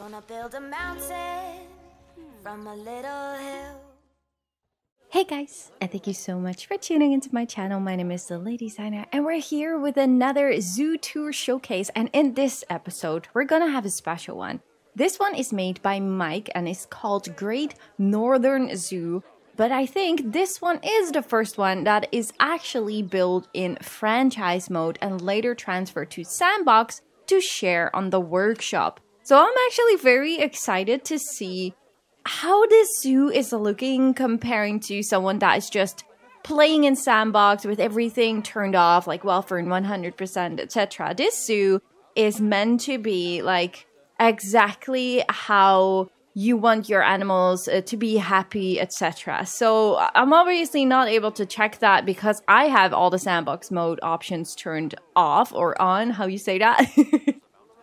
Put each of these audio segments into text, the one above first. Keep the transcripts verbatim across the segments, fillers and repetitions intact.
Gonna build a mountain from a little hill. Hey guys, and thank you so much for tuning into my channel. My name is DeLadysigner, and we're here with another zoo tour showcase. And in this episode, we're gonna have a special one. This one is made by Mike and is called Great Northern Zoo. But I think this one is the first one that is actually built in franchise mode and later transferred to Sandbox to share on the workshop. So I'm actually very excited to see how this zoo is looking comparing to someone that is just playing in Sandbox with everything turned off, like welfare and one hundred percent, et cetera. This zoo is meant to be like exactly how you want your animals uh, to be happy, et cetera. So I'm obviously not able to check that because I have all the Sandbox mode options turned off or on, how you say that.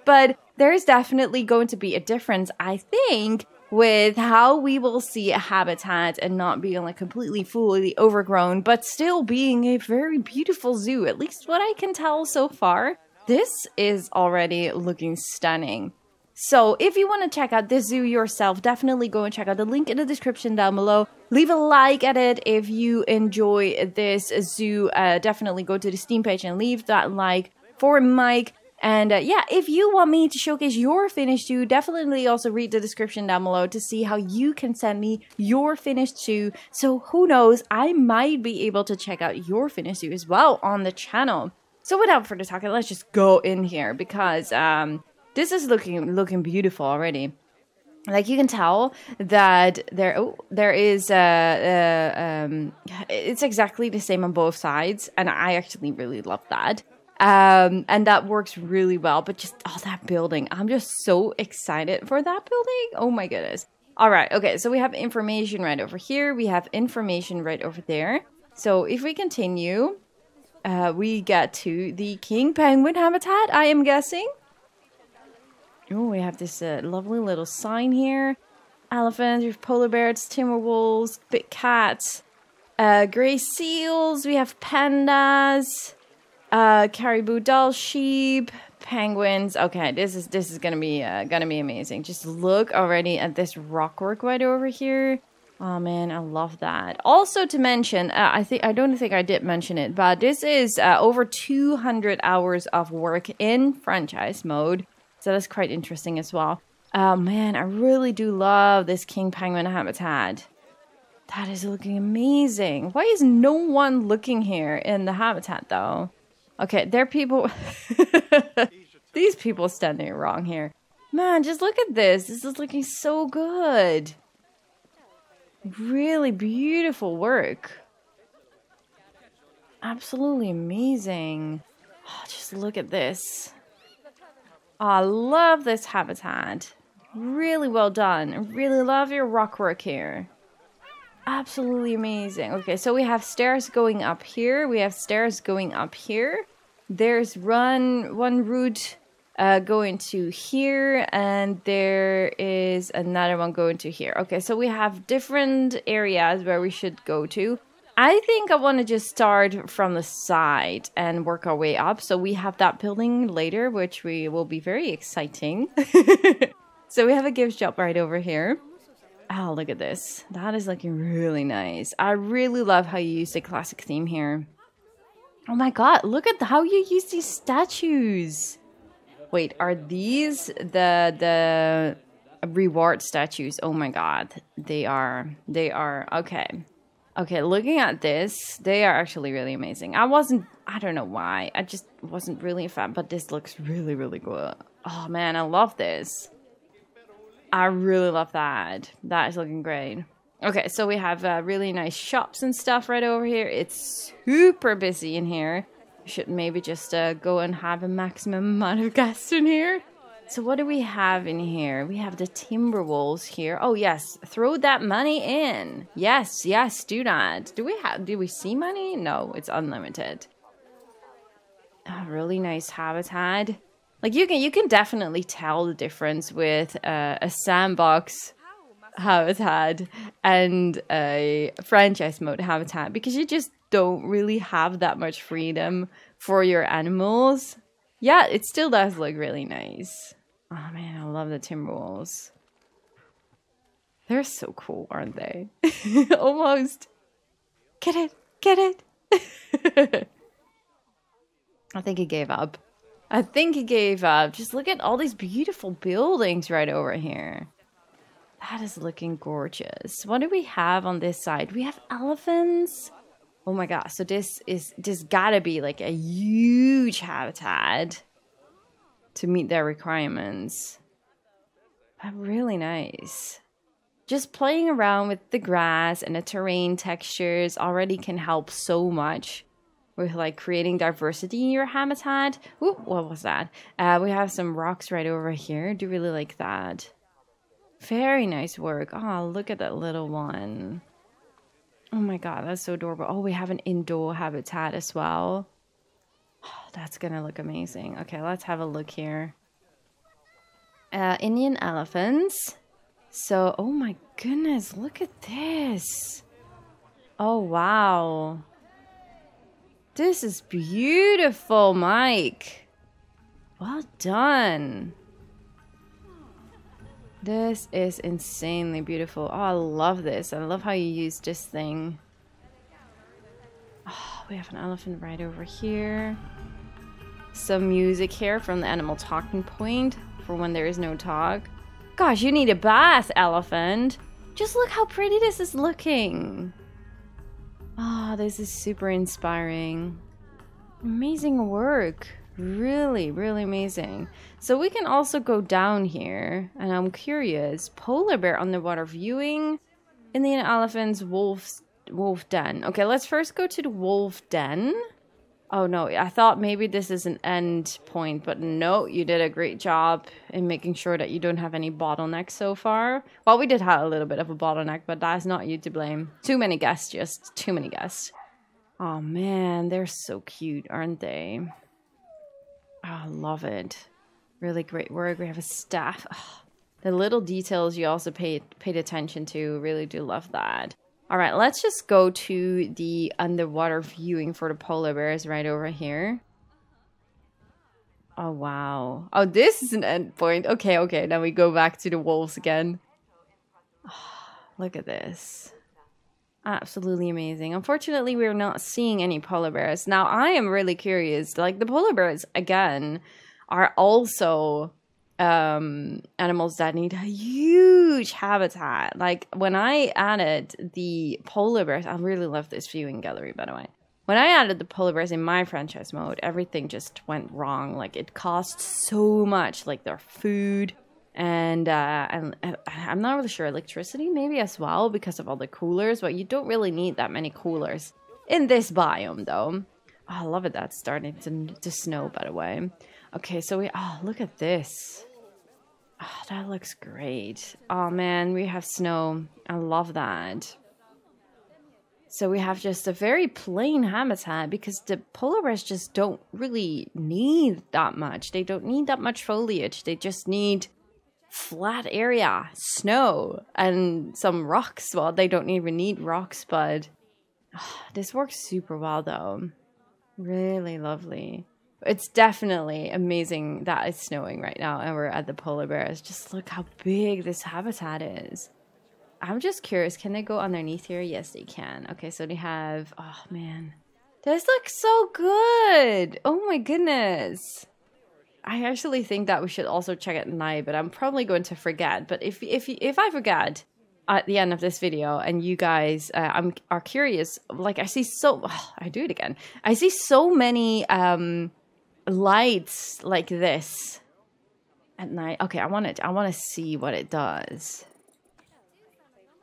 But there's definitely going to be a difference, I think, with how we will see a habitat and not being like completely fully overgrown, but still being a very beautiful zoo, at least what I can tell so far. This is already looking stunning. So if you want to check out this zoo yourself, definitely go and check out the link in the description down below. Leave a like at it if you enjoy this zoo. Uh, definitely go to the Steam page and leave that like for Mike. And uh, yeah, if you want me to showcase your finished zoo, definitely also read the description down below to see how you can send me your finished zoo. So who knows, I might be able to check out your finished zoo as well on the channel. So without further talking, let's just go in here because... Um, This is looking looking beautiful already. Like you can tell that there oh, there is uh, uh, um, it's exactly the same on both sides, and I actually really love that. Um, and that works really well. But just oh, that building! I'm just so excited for that building. Oh my goodness! All right, okay. So we have information right over here. We have information right over there. So if we continue, uh, we get to the King Penguin habitat, I am guessing. Oh, we have this uh, lovely little sign here. Elephants, we have polar bears, timber wolves, big cats, uh, gray seals, we have pandas, uh, caribou, Dall sheep, penguins. Okay, this is this is gonna be uh, gonna be amazing. Just look already at this rockwork right over here. Oh man, I love that. Also to mention, uh, I think I don't think I did mention it, but this is uh, over two hundred hours of work in franchise mode. So that's quite interesting as well. Oh man, I really do love this King Penguin habitat. That is looking amazing. Why is no one looking here in the habitat though? Okay, there are people... These people standing wrong here. Man, just look at this. This is looking so good. Really beautiful work. Absolutely amazing. Oh, just look at this. I love this habitat. Really well done. Really love your rock work here. Absolutely amazing. Okay, so we have stairs going up here. We have stairs going up here. There's one, one route uh, going to here. And there is another one going to here. Okay, so we have different areas where we should go to. I think I want to just start from the side and work our way up. So we have that building later, which we will be very exciting. So we have a gift shop right over here. Oh, look at this. That is looking really nice. I really love how you use the classic theme here. Oh my God, look at how you use these statues. Wait, are these the, the reward statues? Oh my God, they are, they are, okay. Okay, looking at this, they are actually really amazing. I wasn't, I don't know why, I just wasn't really a fan, but this looks really, really good. Oh man, I love this. I really love that. That is looking great. Okay, so we have uh, really nice shops and stuff right over here. It's super busy in here. We should maybe just uh, go and have a maximum amount of guests in here. So what do we have in here? We have the timber wolves here. Oh yes, throw that money in. Yes, yes, do that. Do we have? Do we see money? No, it's unlimited. Oh, really nice habitat. Like you can, you can definitely tell the difference with uh, a sandbox habitat and a franchise mode habitat because you just don't really have that much freedom for your animals. Yeah, it still does look really nice. Oh man, I love the timber wolves. They're so cool, aren't they? Almost. Get it, get it. I think he gave up. I think he gave up. Just look at all these beautiful buildings right over here. That is looking gorgeous. What do we have on this side? We have elephants. Oh my gosh, so this is this gotta be like a huge habitat to meet their requirements. But really nice. Just playing around with the grass and the terrain textures already can help so much with like creating diversity in your habitat. Ooh, what was that? Uh, we have some rocks right over here. I do really like that. Very nice work. Oh, look at that little one. Oh my god, that's so adorable. Oh, we have an indoor habitat as well. Oh, that's gonna look amazing. Okay, let's have a look here. Uh, Indian elephants. So, oh my goodness, look at this. Oh, wow. This is beautiful, Mike. Well done. This is insanely beautiful. Oh, I love this. I love how you use this thing. Oh, we have an elephant right over here. Some music here from the animal talking point for when there is no talk. Gosh, you need a bath, elephant. Just look how pretty this is looking. Oh, this is super inspiring. Amazing work. Really, really amazing. So we can also go down here, and I'm curious. Polar bear underwater viewing, Indian elephants, wolves, wolf den. Okay, let's first go to the wolf den. Oh no, I thought maybe this is an end point, but no, you did a great job in making sure that you don't have any bottlenecks so far. Well, we did have a little bit of a bottleneck, but that's not you to blame. Too many guests, just too many guests. Oh man, they're so cute, aren't they? I oh, love it. Really great work. We have a staff. Oh, the little details you also paid, paid attention to. Really do love that. All right, let's just go to the underwater viewing for the polar bears right over here. Oh, wow. Oh, this is an end point. Okay, okay. Now we go back to the wolves again. Oh, look at this. Absolutely amazing. Unfortunately, we're not seeing any polar bears. Now, I am really curious. Like, the polar bears, again, are also um, animals that need a huge habitat. Like, when I added the polar bears... I really love this viewing gallery, by the way. When I added the polar bears in my franchise mode, everything just went wrong. Like, it cost so much. Like, their food... And, uh, and, and I'm not really sure, electricity maybe as well because of all the coolers, but you don't really need that many coolers in this biome though. Oh, I love it that it's starting to, to snow, by the way. Okay, so we, oh, look at this. Oh, that looks great. Oh man, we have snow. I love that. So we have just a very plain habitat because the polar bears just don't really need that much. They don't need that much foliage. They just need... flat area, snow, and some rocks. Well, they don't even need rocks, but oh, this works super well though. Really lovely. It's definitely amazing that it's snowing right now and we're at the polar bears. Just look how big this habitat is. I'm just curious, can they go underneath here? Yes, they can. Okay, so they have, oh man, this looks so good. Oh my goodness. I actually think that we should also check at night, but I'm probably going to forget. But if if if I forget at the end of this video, and you guys uh, I'm, are curious, like I see so oh, I do it again. I see so many um, lights like this at night. Okay, I want it. I want to see what it does.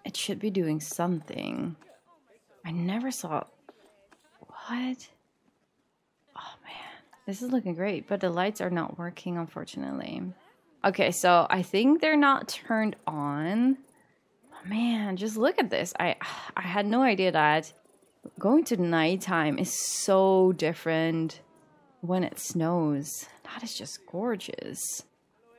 It should be doing something. I never saw what. Oh man. This is looking great, but the lights are not working, unfortunately. Okay, so I think they're not turned on. Oh, man, just look at this. I I had no idea that going to nighttime is so different when it snows. That is just gorgeous.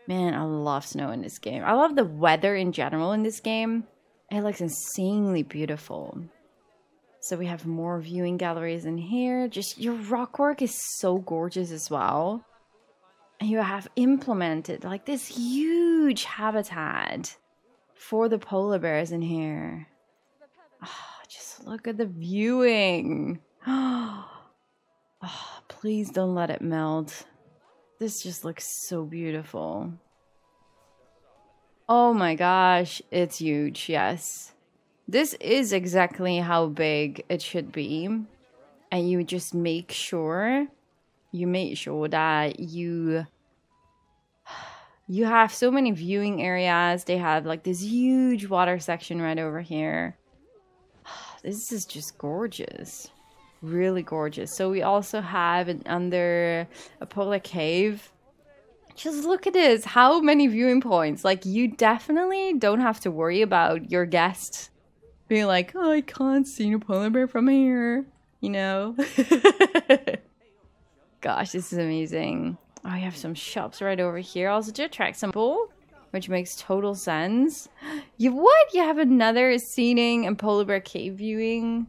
Man, I love snow in this game. I love the weather in general in this game. It looks insanely beautiful. So we have more viewing galleries in here. Just your rock work is so gorgeous as well. you have implemented like this huge habitat for the polar bears in here. Oh, just look at the viewing. Oh, please don't let it melt. This just looks so beautiful. Oh my gosh, it's huge, yes. This is exactly how big it should be. And you just make sure, you make sure that you, you have so many viewing areas. They have like this huge water section right over here. This is just gorgeous. Really gorgeous. So we also have an under a polar cave. Just look at this. How many viewing points. Like, you definitely don't have to worry about your guests being like, oh, I can't see a polar bear from here. You know? Gosh, this is amazing. Oh, you have some shops right over here also to attract some people, which makes total sense. You what? You have another seating and polar bear cave viewing.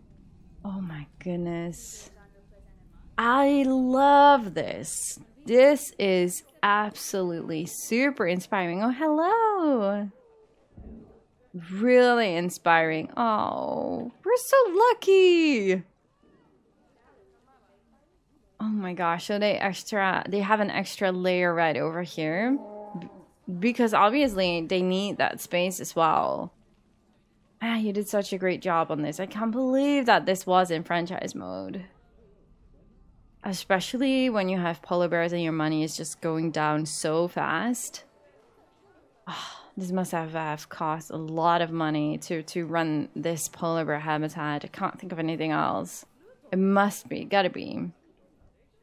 Oh my goodness. I love this. This is absolutely super inspiring. Oh, hello. Really inspiring. Oh, we're so lucky. Oh my gosh. So they extra, they have an extra layer right over here because obviously they need that space as well. Ah, you did such a great job on this. I can't believe that this was in franchise mode. Especially when you have polar bears and your money is just going down so fast. Oh, this must have, have cost a lot of money to, to run this polar bear habitat. I can't think of anything else. It must be, gotta be.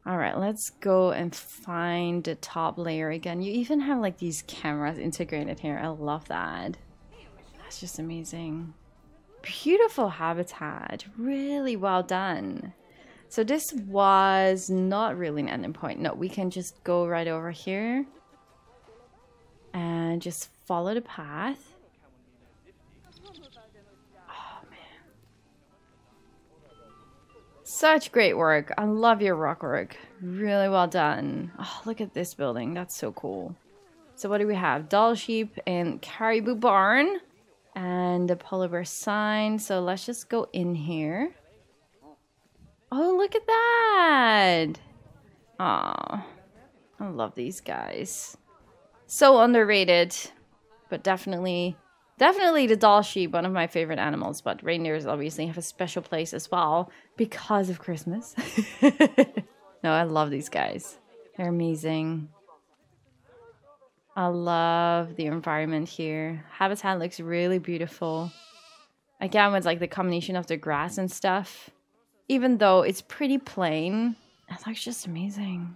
All right, let's go and find the top layer again. You even have like these cameras integrated here. I love that. That's just amazing. Beautiful habitat. Really well done. So this was not really an ending point. No, we can just go right over here and just follow the path. Such great work. I love your rock work. Really well done. Oh, look at this building. That's so cool. So what do we have? Dall Sheep and Caribou Barn and the polar bear sign. So let's just go in here. Oh, look at that. Oh, I love these guys. So underrated, but definitely, definitely the Dall Sheep, one of my favorite animals, but reindeers obviously have a special place as well because of Christmas. No, I love these guys. They're amazing. I love the environment here. Habitat looks really beautiful. Again, with like the combination of the grass and stuff. Even though it's pretty plain, it looks just amazing.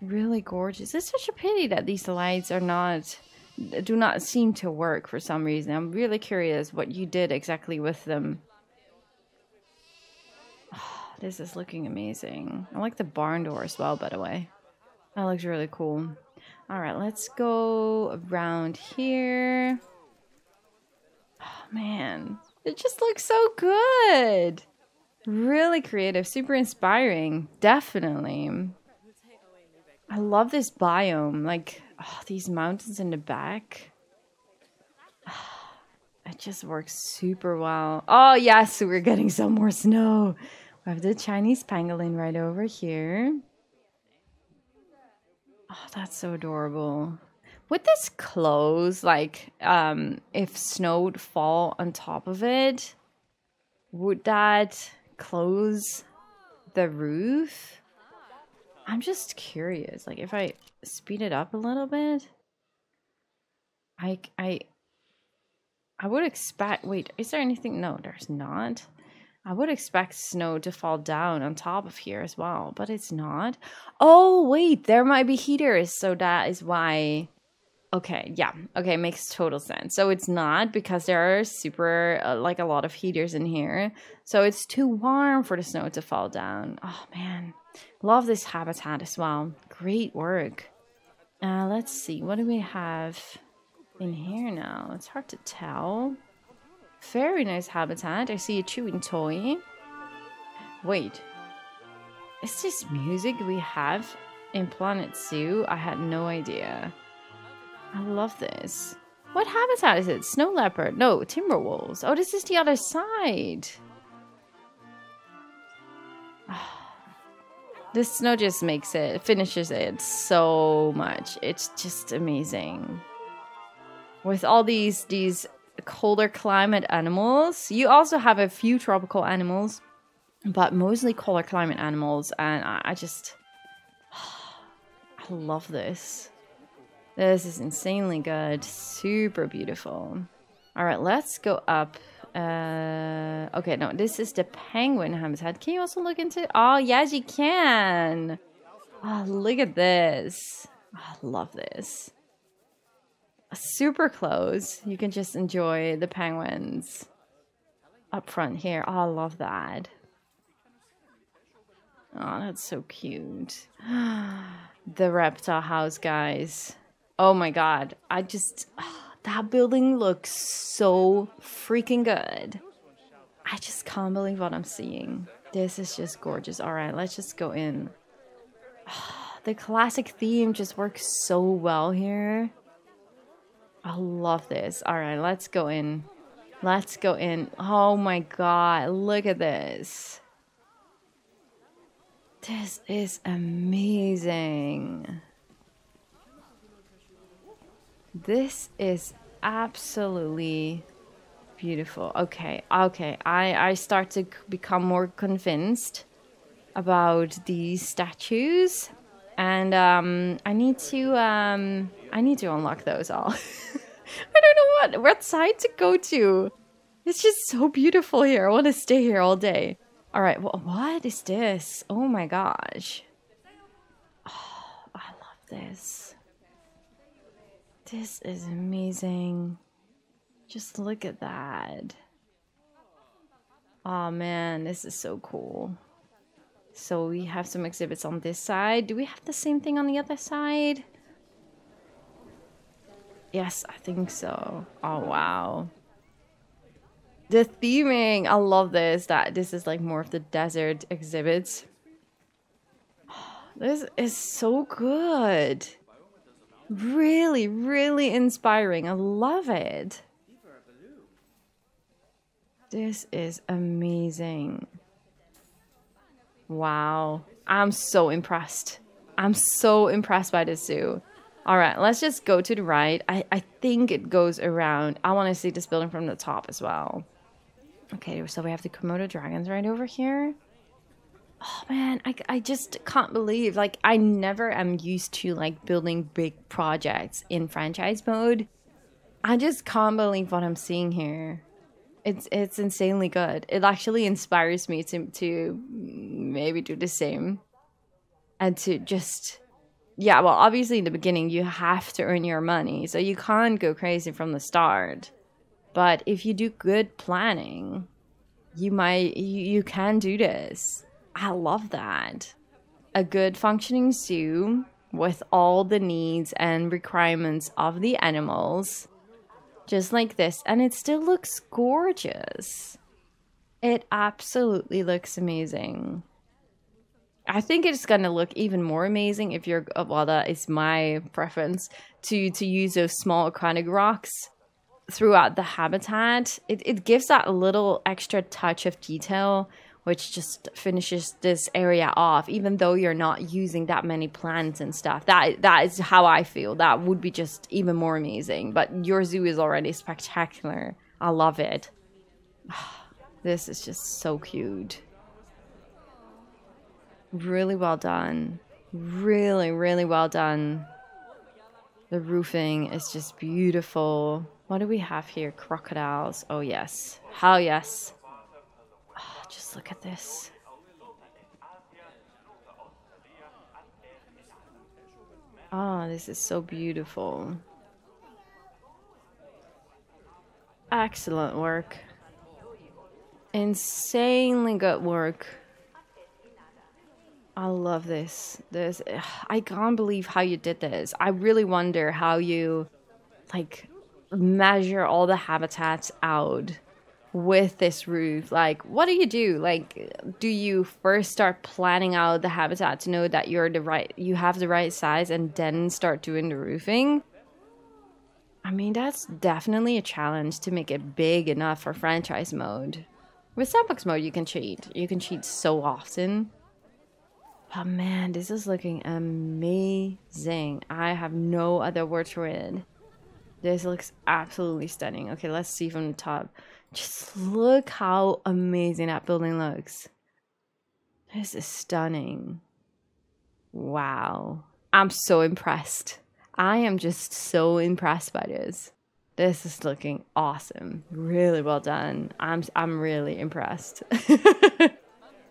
Really gorgeous. It's such a pity that these lights are not... do not seem to work for some reason. I'm really curious what you did exactly with them. Oh, this is looking amazing. I like the barn door as well, by the way. That looks really cool. All right, let's go around here. Oh, man. It just looks so good. Really creative. Super inspiring. Definitely. I love this biome. Like... oh, these mountains in the back. Oh, it just works super well. Oh, yes, we're getting some more snow. We have the Chinese pangolin right over here. Oh, that's so adorable. Would this close, like, um, if snow would fall on top of it, would that close the roof? I'm just curious, like, if I speed it up a little bit, I, I, I would expect, wait, is there anything? No, there's not. I would expect snow to fall down on top of here as well, but it's not. Oh, wait, there might be heaters, so that is why. Okay, yeah, okay, makes total sense. So it's not because there are super, uh, like, a lot of heaters in here, so it's too warm for the snow to fall down. Oh, man. Love this habitat as well. Great work. Uh, let's see. What do we have in here now? It's hard to tell. Very nice habitat. I see a chewing toy. Wait. Is this music we have in Planet Zoo? I had no idea. I love this. What habitat is it? Snow leopard? No, timber wolves. Oh, this is the other side. This snow just makes it, finishes it so much. It's just amazing. With all these these colder climate animals, you also have a few tropical animals, but mostly colder climate animals, and I, I just, I love this. This is insanely good, super beautiful. All right, let's go up. Uh, okay, no, this is the penguin habitat. Can you also look into it? Oh, yes, you can. Oh, look at this. I oh, love this. Super close. You can just enjoy the penguins up front here. Oh, I love that. Oh, that's so cute. The reptile house, guys. Oh my god. I just... That building looks so freaking good. I just can't believe what I'm seeing. This is just gorgeous. All right, let's just go in. The classic theme just works so well here. I love this. All right, let's go in. Let's go in. Oh my god, look at this. This is amazing. This is absolutely beautiful. Okay, okay. I, I start to become more convinced about these statues. And um, I need to um, I need to unlock those all. I don't know what, what side to go to. It's just so beautiful here. I want to stay here all day. All right, well, what is this? Oh my gosh. Oh, I love this. This is amazing. Just look at that. Oh man, this is so cool. So we have some exhibits on this side. Do we have the same thing on the other side? Yes, I think so. Oh wow. The theming, I love this. That this is like more of the desert exhibits. Oh, this is so good. Really, really inspiring. I love it. This is amazing. Wow. I'm so impressed. I'm so impressed by this zoo. All right, let's just go to the right. I, I think it goes around. I want to see this building from the top as well. Okay, so we have the Komodo dragons right over here. Oh man, I, I just can't believe, like, I never am used to, like, building big projects in franchise mode. I just can't believe what I'm seeing here. It's it's insanely good. It actually inspires me to, to maybe do the same. And to just, yeah, well, obviously in the beginning you have to earn your money, so you can't go crazy from the start. But if you do good planning, you might, you, you can do this. I love that. A good functioning zoo with all the needs and requirements of the animals, just like this, and it still looks gorgeous. It absolutely looks amazing. I think it's gonna look even more amazing if you're, well, that is my preference, to to use those small aquatic rocks throughout the habitat. It, it gives that little extra touch of detail, which just finishes this area off, even though you're not using that many plants and stuff. That that is how I feel. That would be just even more amazing. But your zoo is already spectacular. I love it. This is just so cute. Really well done. Really, really well done. The roofing is just beautiful. What do we have here? Crocodiles. Oh, yes. How yes. Just look at this. Oh, this is so beautiful. Excellent work. Insanely good work. I love this. This, I can't believe how you did this. I really wonder how you, like, measure all the habitats out with this route? Like, what do you do? Like, do you first start planning out the habitat to know that you're the right, you have the right size, and then start doing the roofing? I mean, that's definitely a challenge to make it big enough for franchise mode. With sandbox mode, you can cheat. You can cheat so often. But man, this is looking amazing. I have no other word for it. This looks absolutely stunning. Okay, let's see from the top. Just look how amazing that building looks. This is stunning. Wow. I'm so impressed. I am just so impressed by this. This is looking awesome. Really well done. I'm, I'm really impressed.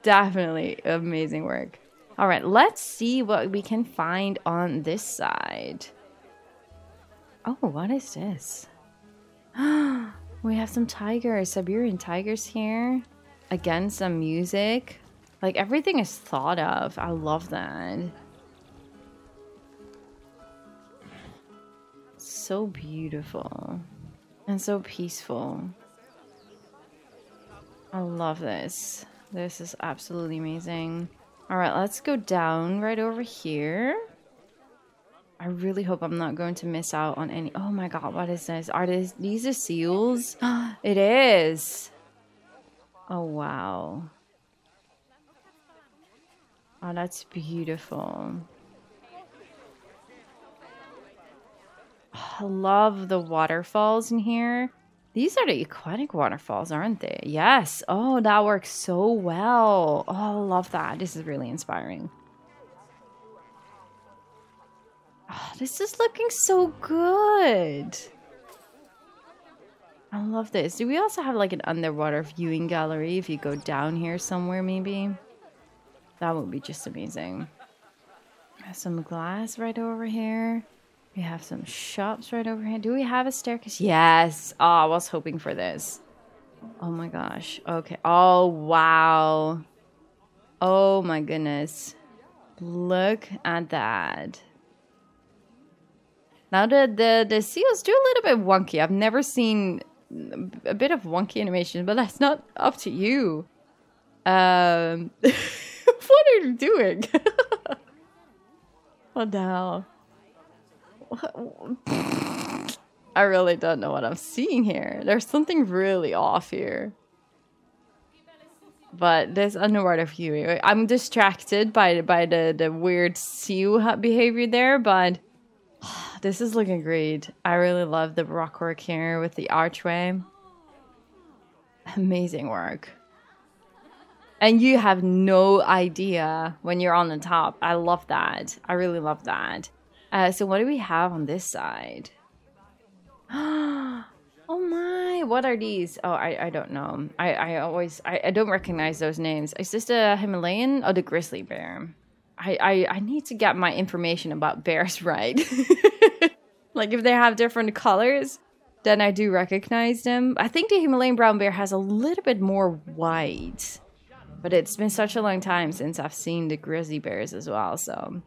Definitely amazing work. All right, let's see what we can find on this side. Oh, what is this? We have some tigers, Siberian tigers here. Again, some music. Like, everything is thought of. I love that. So beautiful. And so peaceful. I love this. This is absolutely amazing. All right, let's go down right over here. I really hope I'm not going to miss out on any... Oh my god, what is this? Are these, these are seals? It is! Oh wow. Oh, that's beautiful. Oh, I love the waterfalls in here. These are the aquatic waterfalls, aren't they? Yes! Oh, that works so well. Oh, I love that. This is really inspiring. Oh, this is looking so good. I love this. Do we also have like an underwater viewing gallery if you go down here somewhere maybe? That would be just amazing. Some glass right over here. We have some shops right over here. Do we have a staircase? Yes. Oh, I was hoping for this. Oh my gosh. Okay. Oh, wow. Oh my goodness. Look at that. Now the, the, the seals do a little bit wonky. I've never seen a bit of wonky animation, but that's not up to you. Um, what are you doing? What the hell? I really don't know what I'm seeing here. There's something really off here. But this underwater view, I'm distracted by, by the, the weird seal behavior there, but... This is looking great. I really love the rock work here with the archway. Amazing work. And you have no idea when you're on the top. I love that. I really love that. Uh, so what do we have on this side? Oh my, what are these? Oh, I, I don't know. I, I always, I, I don't recognize those names. Is this the Himalayan or the grizzly bear? I, I, I need to get my information about bears right. Like, if they have different colors, then I do recognize them. I think the Himalayan brown bear has a little bit more white. But it's been such a long time since I've seen the grizzly bears as well, so...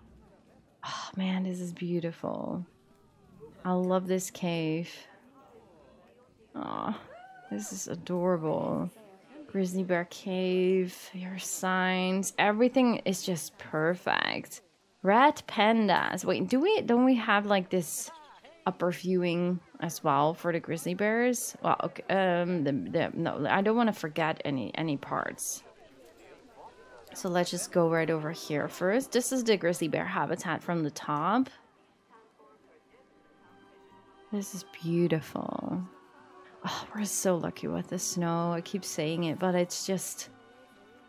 Oh, man, this is beautiful. I love this cave. Oh, this is adorable. Grizzly Bear Cave, your signs, everything is just perfect. Red pandas. Wait, do we don't we have like this upper viewing as well for the grizzly bears? Well, okay, um, the, the, no, I don't want to forget any any parts. So let's just go right over here first. This is the grizzly bear habitat from the top. This is beautiful. Oh, we're so lucky with the snow. I keep saying it, but it's just...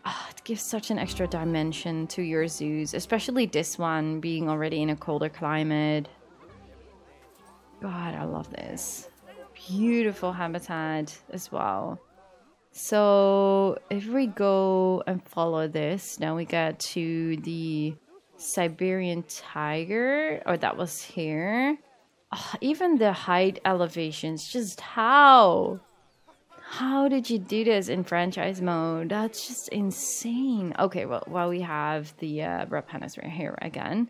Oh, it gives such an extra dimension to your zoos, especially this one being already in a colder climate. God, I love this. Beautiful habitat as well. So if we go and follow this, now we get to the Siberian tiger. Oh, that was here. Oh, even the height elevations, just how? How did you do this in franchise mode? That's just insane. Okay, well, well we have the uh, red pandas right here again.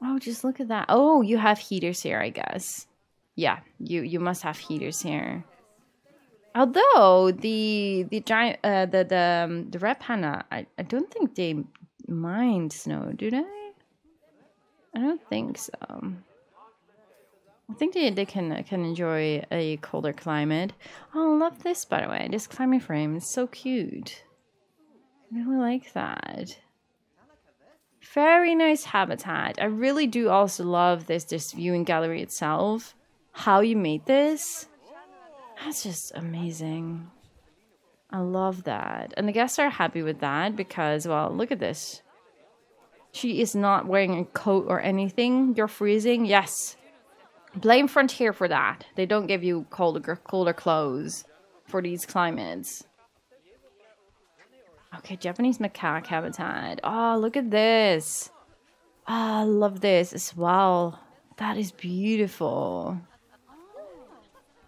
Oh, just look at that. Oh, you have heaters here, I guess. Yeah, you, you must have heaters here. Although the the giant uh, the the um, the red panda, I I don't think they mind snow, do they? I don't think so. I think they they can can enjoy a colder climate. Oh, I love this, by the way. This climbing frame is so cute. I really like that. Very nice habitat. I really do also love this this viewing gallery itself. How you made this? That's just amazing. I love that. And the guests are happy with that because, well, look at this. She is not wearing a coat or anything. You're freezing. Yes. Blame Frontier for that. They don't give you colder, colder clothes for these climates. Okay, Japanese macaque habitat. Oh, look at this. Oh, I love this as well. That is beautiful.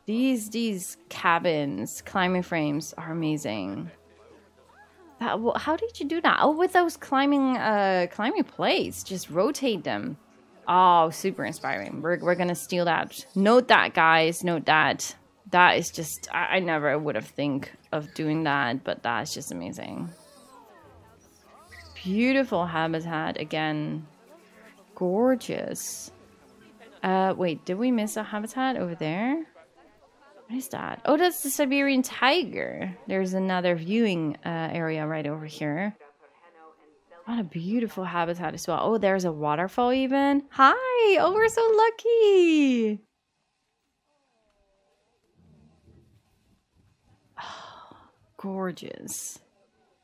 These these cabins, climbing frames are amazing. That, well, how did you do that? Oh, with those climbing uh, climbing plates, just rotate them. Oh, super inspiring. We're we're gonna steal that. Note that, guys. Note that. That is just I, I never would have think of doing that, but that's just amazing. Beautiful habitat again. Gorgeous. Uh, wait, did we miss a habitat over there? What is that? Oh, that's the Siberian tiger. There's another viewing uh, area right over here. What a beautiful habitat as well. Oh, there's a waterfall even. Hi! Oh, we're so lucky! Oh, gorgeous.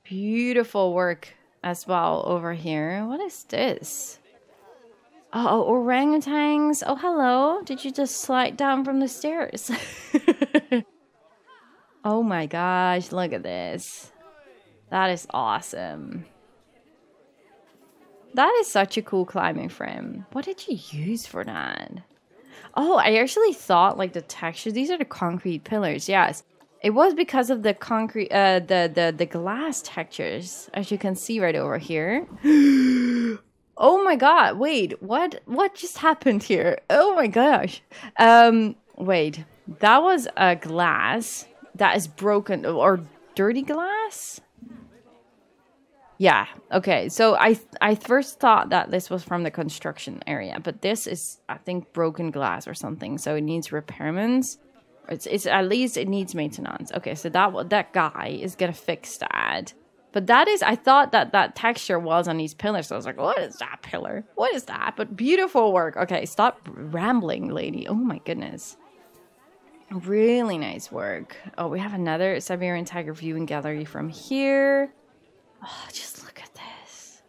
Beautiful work as well over here. What is this? Oh, orangutans. Oh, hello. Did you just slide down from the stairs? Oh my gosh, look at this. That is awesome. That is such a cool climbing frame. What did you use for that? Oh, I actually thought like the texture. These are the concrete pillars. Yes. It was because of the concrete, uh, the, the, the glass textures, as you can see right over here. Oh my god, wait, what what just happened here? Oh my gosh. Um wait, that was a glass that is broken or dirty glass? Yeah, okay. So I I first thought that this was from the construction area, but this is I think broken glass or something. So it needs repairments. It's it's at least it needs maintenance. Okay, so that that guy is going to fix that. But that is, I thought that that texture was on these pillars. So I was like, what is that pillar? What is that? But beautiful work. Okay, stop rambling, lady. Oh my goodness. Really nice work. Oh, we have another Siberian tiger viewing gallery from here. Oh, just look at this.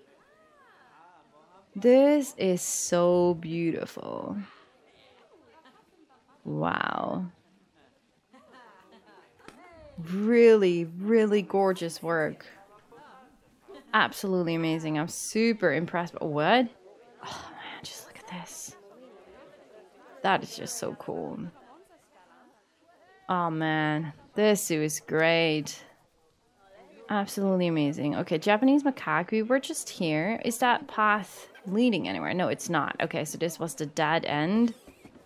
This is so beautiful. Wow. Really, really gorgeous work. Absolutely amazing. I'm super impressed. But what? Oh man, just look at this. That is just so cool. Oh man, this zoo is great. Absolutely amazing. Okay, Japanese macaque. We're just here. Is that path leading anywhere? No, it's not. Okay, so this was the dead end.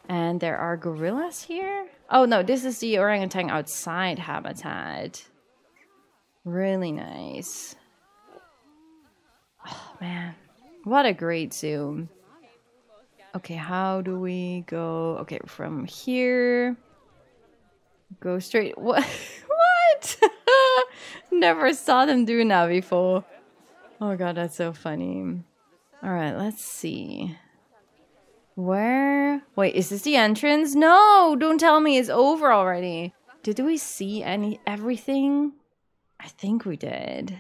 And there are gorillas here? Oh no, this is the orangutan outside habitat. Really nice. Oh man, what a great zoo. Okay, how do we go? Okay, from here, go straight. What? What? Never saw them doing that before. Oh god, that's so funny. All right, let's see. Where? Wait, is this the entrance? No, don't tell me it's over already. Did we see any everything? I think we did.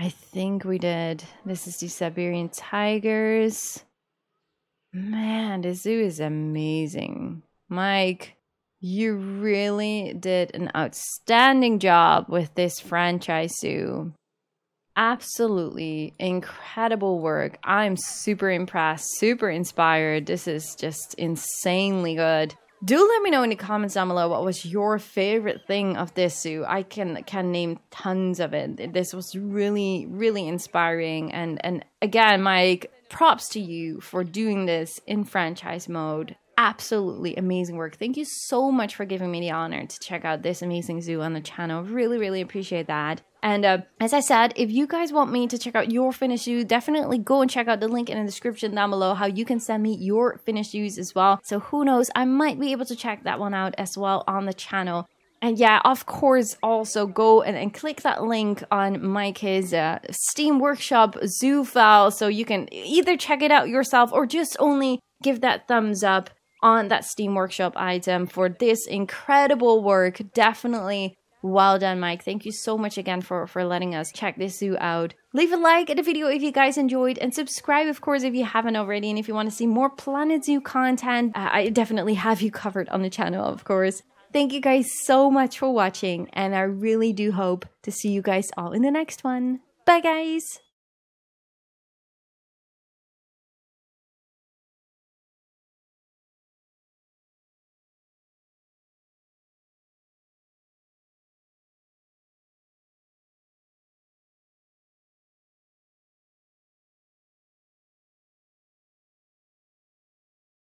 I think we did. This is the Siberian tigers. Man, this zoo is amazing. Mike, you really did an outstanding job with this franchise zoo. Absolutely incredible work. I'm super impressed, super inspired. This is just insanely good. Do let me know in the comments down below what was your favorite thing of this zoo. I can can name tons of it. This was really, really inspiring. And, and again, Mike, props to you for doing this in franchise mode. absolutely amazing work. Thank you so much for giving me the honor to check out this amazing zoo on the channel. Really, really appreciate that. And uh, as I said, if you guys want me to check out your Finnish zoo, definitely go and check out the link in the description down below how you can send me your Finnish zoos as well. So who knows, I might be able to check that one out as well on the channel. And yeah, of course, also go and, and click that link on Mike's uh, Steam Workshop zoo file so you can either check it out yourself or just only give that thumbs up on that Steam Workshop item for this incredible work. Definitely well done, Mike. Thank you so much again for, for letting us check this zoo out. Leave a like at the video if you guys enjoyed, and subscribe, of course, if you haven't already. And if you want to see more Planet Zoo content, uh, I definitely have you covered on the channel, of course. Thank you guys so much for watching, and I really do hope to see you guys all in the next one. Bye, guys!